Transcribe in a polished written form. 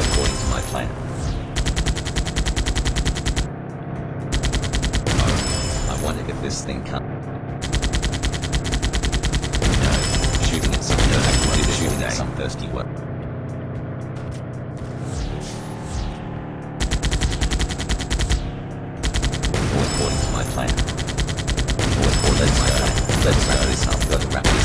According to my plan. Let's go. Let's go. This up. Got to wrap it up.